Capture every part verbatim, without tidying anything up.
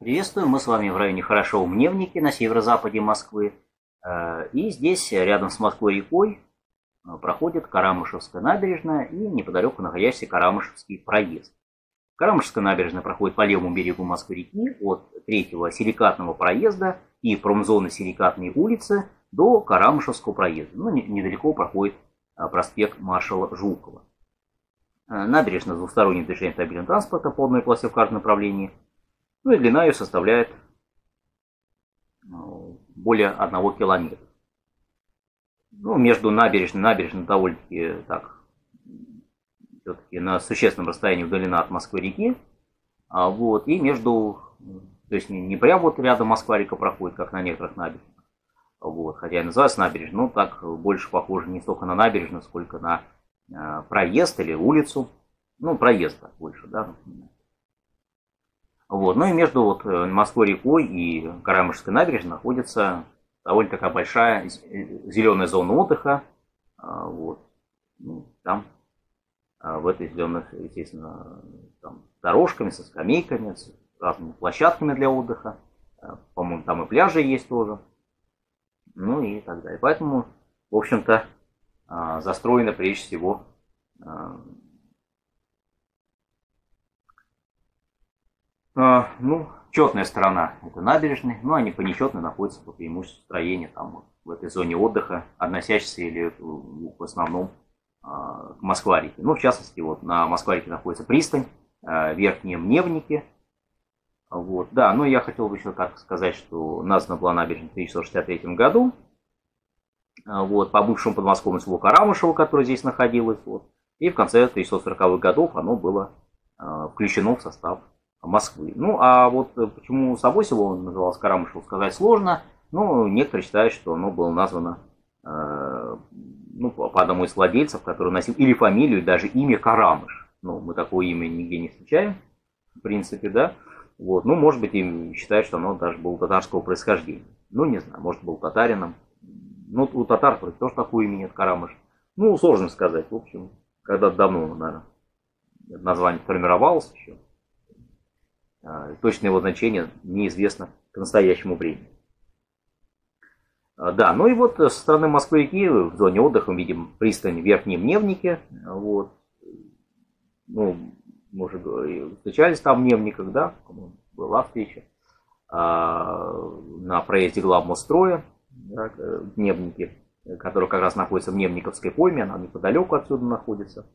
Приветствуем, мы с вами в районе Хорошево-Мневники на северо-западе Москвы. И здесь, рядом с Москвой-рекой, проходит Карамышевская набережная и неподалеку находящийся Карамышевский проезд. Карамышевская набережная проходит по левому берегу Москвы-реки от третьего силикатного проезда и промзоны Силикатной улицы до Карамышевского проезда. Ну, недалеко проходит проспект маршала Жукова. Набережная с двусторонним движением автомобильного транспорта по одной полосе в каждом направлении. Ну и длина ее составляет более одного километра. Ну, между набережной и набережной довольно-таки так, все-таки на существенном расстоянии удалена от Москвы-реки. А вот, и между, то есть не, не прям вот рядом Москва-река проходит, как на некоторых набережных. Вот, хотя и называется набережной, но так больше похоже не столько на набережную, сколько на э, проезд или улицу. Ну, проезд так больше, да. Вот. Ну и между вот Москвой-рекой и Карамышевской набережной находится довольно такая большая зеленая зона отдыха. Вот. Ну, там в этой зеленых, естественно, там, дорожками, со скамейками, с разными площадками для отдыха. По-моему, там и пляжи есть тоже. Ну и так далее. Поэтому, в общем-то, застроено прежде всего ну, четная сторона это набережной, но они по нечетной находятся по преимуществу строения там вот, в этой зоне отдыха, относящейся или в основном к Москва-реке. Ну, в частности, вот на Москва-реке находится пристань, Верхние Мневники. Вот, да, но я хотел бы еще так сказать, что названа была набережная в тысяча девятьсот шестьдесят третьем году. Вот, по бывшему подмосковному селу Карамышево, которое здесь находилось. Вот, и в конце тысяча девятьсот сороковых годов оно было включено в состав Москвы. Ну, а вот почему собой село называлось Карамышево, сказать сложно. Ну, некоторые считают, что оно было названо э, ну, по одному из владельцев, который носил или фамилию, и даже имя Карамыш. Ну, мы такое имя нигде не встречаем, в принципе, да. Вот. Ну, может быть, и считают, что оно даже было татарского происхождения. Ну, не знаю, может, был татарином. Ну, у татар тоже такое имя нет, Карамыш. Ну, сложно сказать, в общем, когда-то давно, наверное, название формировалось еще. Точное его значение неизвестно к настоящему времени. Да, ну и вот со стороны Москвы-реки в зоне отдыха мы видим пристань Верхние Мневники. Вот. Ну, мы уже встречались там в Мневниках, да, была встреча. На проезде главмостстроя Мневники, который как раз находится в Мневниковской пойме, она неподалеку отсюда находится.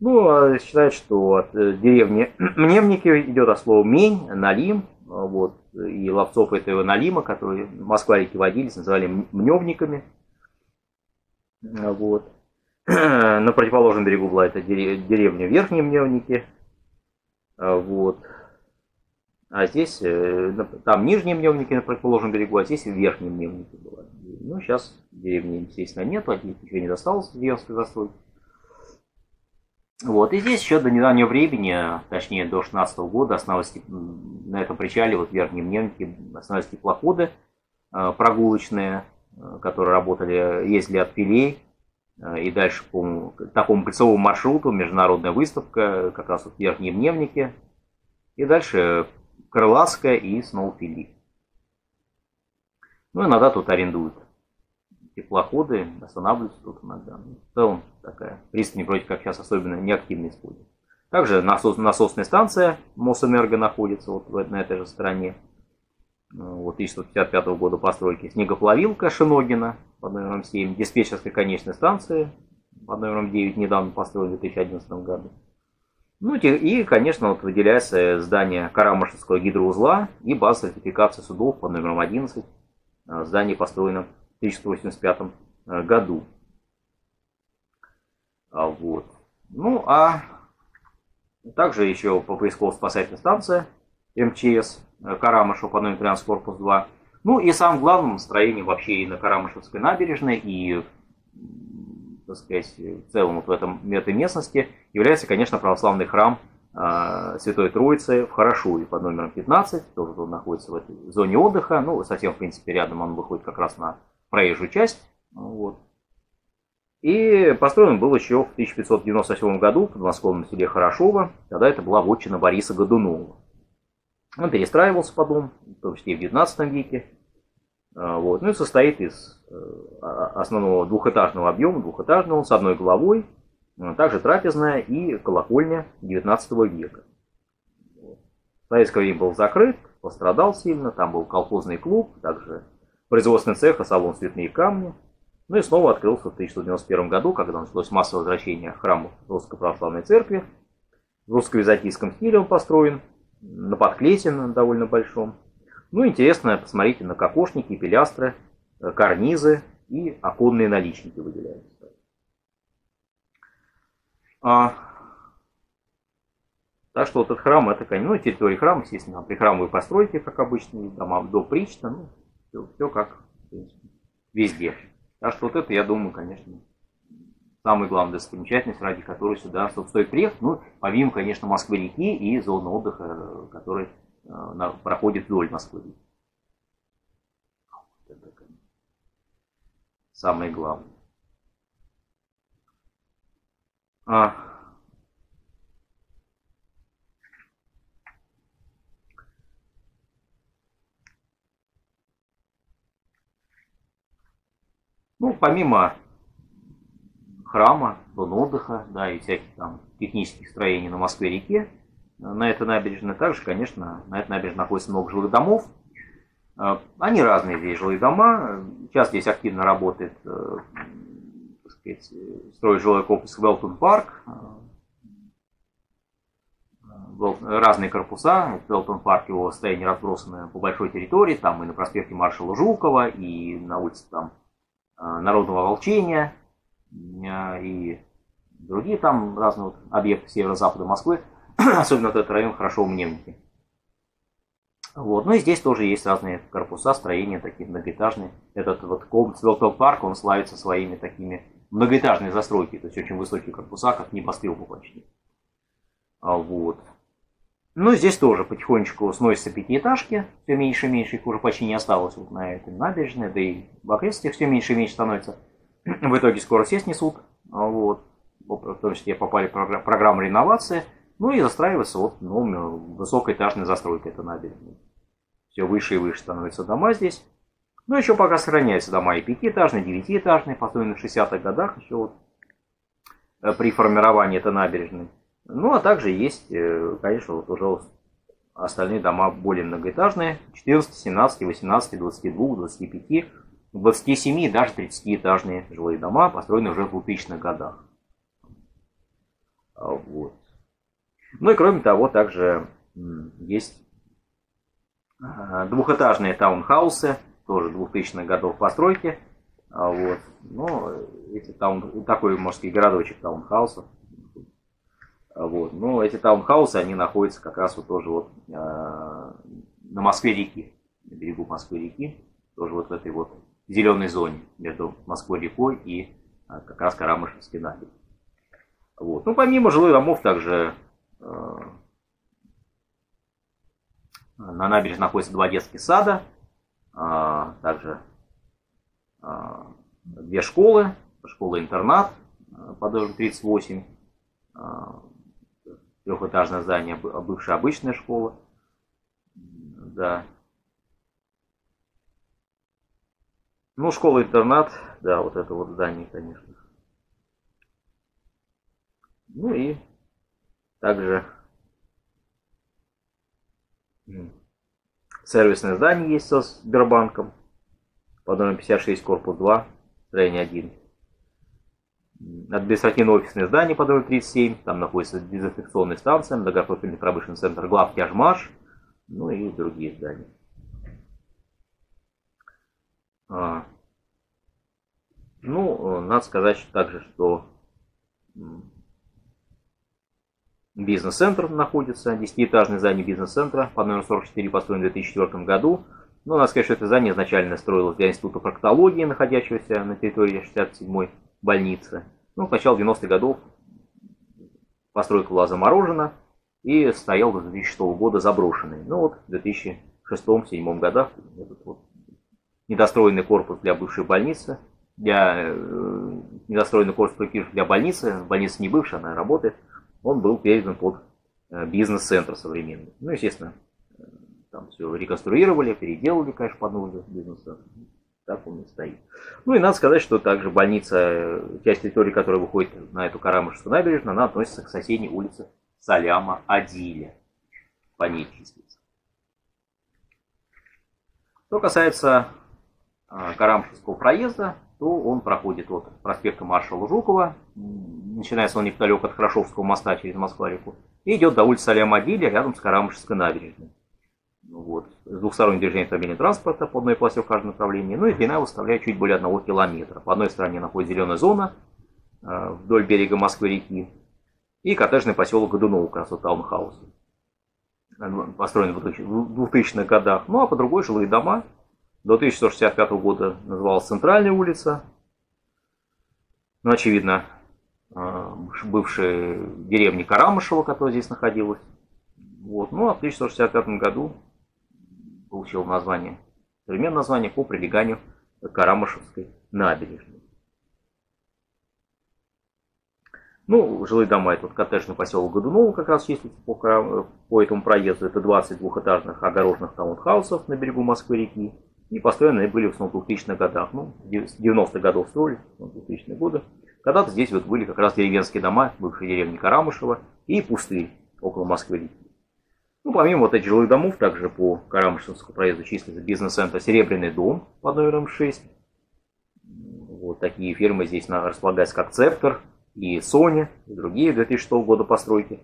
Ну, считают, что от деревни Мневники идет от слова Мень, Налим, вот, и ловцов этого Налима, которые в Москва-реке водились, называли Мневниками. Вот. На противоположном берегу была эта деревня Верхние Мневники. Вот. А здесь, там Нижние Мневники на противоположном берегу, а здесь Верхние Мневники была. Ну, сейчас деревни, естественно, нет, от них ничего не досталось в деревенской застройки. Вот, и здесь еще до недавнего времени, точнее до шестнадцатого года, останавливались на этом причале, вот в Верхние Мневники, останавливались теплоходы э, прогулочные, э, которые работали, ездили от Пилей, э, и дальше по такому кольцевому маршруту, международная выставка, как раз вот Верхние Мневники, и дальше Крылатская и снова Пили. Ну, иногда тут арендуют теплоходы, останавливаются тут иногда. В целом такая пристань вроде как сейчас особенно неактивно используется. Также насос, насосная станция Мосэнерго находится вот на этой же стороне. Вот тысяча девятьсот пятьдесят пятого года постройки. Снегоплавилка Шиногина под номером семь. Диспетчерская конечная станция под номером девять недавно построена в две тысячи одиннадцатом году. Ну и, конечно, вот выделяется здание Карамышевского гидроузла и база сертификации судов под номером одиннадцать. Здание построено в тысяча девятьсот восемьдесят пятом году. Вот. Ну, а также еще по поисково-спасательной станции МЧС Карамышев по номеру тринадцать, корпус два. Ну и самым главным строением вообще и на Карамышевской набережной, и, так сказать, в целом вот в, этом, в этой местности является, конечно, православный храм Святой Троицы в Хорошуе под номером пятнадцать. Тоже он находится в этой зоне отдыха. Ну, совсем, в принципе, рядом он выходит как раз на проезжую часть. Вот. И построен был еще в тысяча пятьсот девяносто восьмом году в подмосковном селе Хорошево. Тогда это была вотчина Бориса Годунова. Он перестраивался потом, в том числе и в девятнадцатом веке. Вот. Ну и состоит из основного двухэтажного объема, двухэтажного, с одной головой, также трапезная и колокольня девятнадцатого века. В советское время был закрыт, пострадал сильно, там был колхозный клуб, также производственный цех и салон «Цветные камни». Ну и снова открылся в тысяча девятьсот девяносто первом году, когда началось массовое возвращение храма Русской Православной Церкви. В русско-византийском стиле он построен, на подклете довольно большом. Ну, интересно, посмотрите на кокошники, пилястры, карнизы и оконные наличники выделяются. А, так что вот этот храм, это, ну, территория храма, естественно, прихрамовые постройки, как обычно, дома до причта, ну, все, все как в принципе, везде. Так что вот это, я думаю, конечно, самая главная достопримечательность, ради которой сюда стоит приехать. Ну, помимо, конечно, Москвы-реки и зоны отдыха, которые э, проходят вдоль Москвы-реки. Это, конечно, самое главное. А. Ну, помимо храма, зон отдыха, да, и всяких там технических строений на Москве-реке, на этой набережной также, конечно, на этой набережной находится много жилых домов. Они разные здесь, жилые дома. Сейчас здесь активно работает, так сказать, строит жилой комплекс Велтон-Парк. Разные корпуса. Велтон-Парк, его состояние разбросано по большой территории. Там и на проспекте маршала Жукова, и на улице там Народного Волчения, и другие там разные объекты северо-запада Москвы, особенно этот район Хорошево-Мневники. Вот. Ну и здесь тоже есть разные корпуса, строения такие многоэтажные. Этот вот комплекс Велтон-Парк, он славится своими такими многоэтажными застройками, то есть очень высокие корпуса, как небоскребы почти. Вот. Ну и здесь тоже потихонечку сносятся пятиэтажки, все меньше и меньше, их уже почти не осталось вот на этой набережной, да и в окрестностях все меньше и меньше становится. В итоге скоро все снесут, вот. В том числе попали в программу реновации, ну и застраивается вот, ну, высокоэтажная застройка этой набережной. Все выше и выше становятся дома здесь. Но еще пока сохраняются дома и пятиэтажные, и девятиэтажные, построенные в шестидесятых годах еще вот, при формировании этой набережной. Ну а также есть, конечно, вот уже остальные дома более многоэтажные, четырнадцать, семнадцать, восемнадцать, двадцать два, двадцать пять, двадцать семь и даже тридцатиэтажные жилые дома, построенные уже в двухтысячных годах. Вот. Ну и кроме того, также есть двухэтажные таунхаусы, тоже двухтысячных годов постройки. Вот. Но эти таун... такой, может быть, городочек таунхаусов. Вот. Но эти таунхаусы, они находятся как раз вот тоже вот, э, на Москве-реки, на берегу Москвы-реки, тоже вот в этой вот зеленой зоне между Москвой-рекой и э, как раз Карамышевской набережной. Вот. Ну, помимо жилых домов, также э, на набережной находятся два детских сада, э, также э, две школы, школа-интернат э, по номеру тридцать восемь, э, трехэтажное здание, бывшая обычная школа. Да. Ну, школа-интернат, да, вот это вот здание, конечно. Ну и также сервисное здание есть со Сбербанком по номеру пятьдесят шесть, корпус два, строение один. Административно-офисное здание по номеру тридцать семь, там находится дезинфекционная станция, многопрофильный промышленный центр «Главтяжмаш», ну и другие здания. А, ну, надо сказать что также, что бизнес-центр находится, десятиэтажное здание бизнес-центра по номеру сорок четыре, построен в две тысячи четвёртом году. Ну, надо сказать, что это здание изначально строилось для института проктологии, находящегося на территории шестьдесят седьмой больницы. Ну, с начала девяностых годов постройка была заморожена и стоял до две тысячи шестого года заброшенный. Ну вот в две тысячи шестом — две тысячи седьмом годах этот вот недостроенный корпус для бывшей больницы, для э, недостроенный корпус для больницы, больница не бывшая, она работает, он был передан под бизнес-центр современный. Ну, естественно, все реконструировали, переделали, конечно, под нужды бизнес-центра. Так он и стоит. Ну и надо сказать, что также больница, часть территории, которая выходит на эту Карамышевскую набережную, она относится к соседней улице Саляма-Адиля. По ней числится. Что касается Карамышевского проезда, то он проходит от проспекта маршала Жукова, начинается он неподалеку от Хорошевского моста через Москва-реку, и идет до улицы Саляма-Адиля рядом с Карамышевской набережной. Вот. С двухсторонним движением автомобильного транспорта по одной полосе в каждом направлении, ну и длина выставляет чуть более одного километра. По одной стороне находится зеленая зона вдоль берега Москвы-реки и коттеджный поселок Годунов, как раз вот таунхаус, построен в двухтысячных годах, ну а по другой жилые дома. До тысяча сто шестьдесят пятого года называлась Центральная улица. Ну, очевидно, бывшая деревня Карамышева, которая здесь находилась. Вот. Ну, а в тысяча сто шестьдесят пятом году получил название, современное название по прилеганию к Карамышевской набережной. Ну, жилые дома, это вот коттеджный поселок Годунова как раз числится по, по этому проезду. Это двадцать двухэтажных огороженных таунхаусов на берегу Москвы-реки. И построены они были в основном в двухтысячных годах, ну, с девяностых годов строили, двухтысячные годы. Когда-то здесь вот были как раз деревенские дома, бывшие деревни Карамышева и пустырь около Москвы-реки. Ну, помимо вот этих жилых домов, также по Карамышевскому проезду числится бизнес-центр Серебряный Дом под номером шесть. Вот такие фирмы здесь располагаются, как Цептор и Sony, и другие две тысячи шестого года постройки.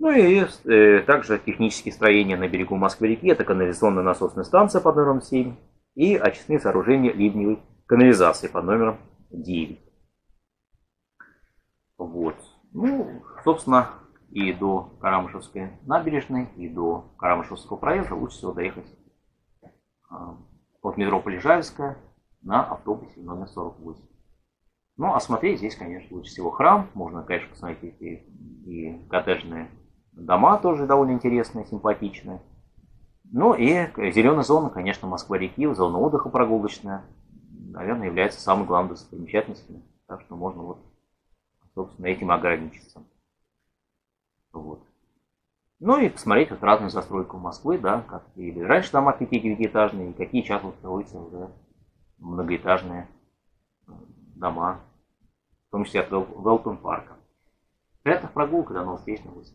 Ну и э, также технические строения на берегу Москвы-реки, это канализационная насосная станция под номером семь и очистные сооружения ливневой канализации под номером девять. Вот. Ну, собственно, и до Карамышевской набережной, и до Карамышевского проезда лучше всего доехать э, от метро Полежаевская на автобусе номер сорок восемь. Ну, а смотреть здесь, конечно, лучше всего храм. Можно, конечно, посмотреть и, и коттеджные дома тоже довольно интересные, симпатичные. Ну и зеленая зона, конечно, Москва-реки, зона отдыха прогулочная, наверное, является самой главной достопримечательностью. Так что можно вот, собственно, этим ограничиться. Вот. Ну и посмотреть вот разную застройку Москвы, да, как или раньше дома пятиэтажные, и какие сейчас вот строятся уже многоэтажные дома, в том числе от Велтон-Парка. Приятных прогулок, до новых встреч на улице.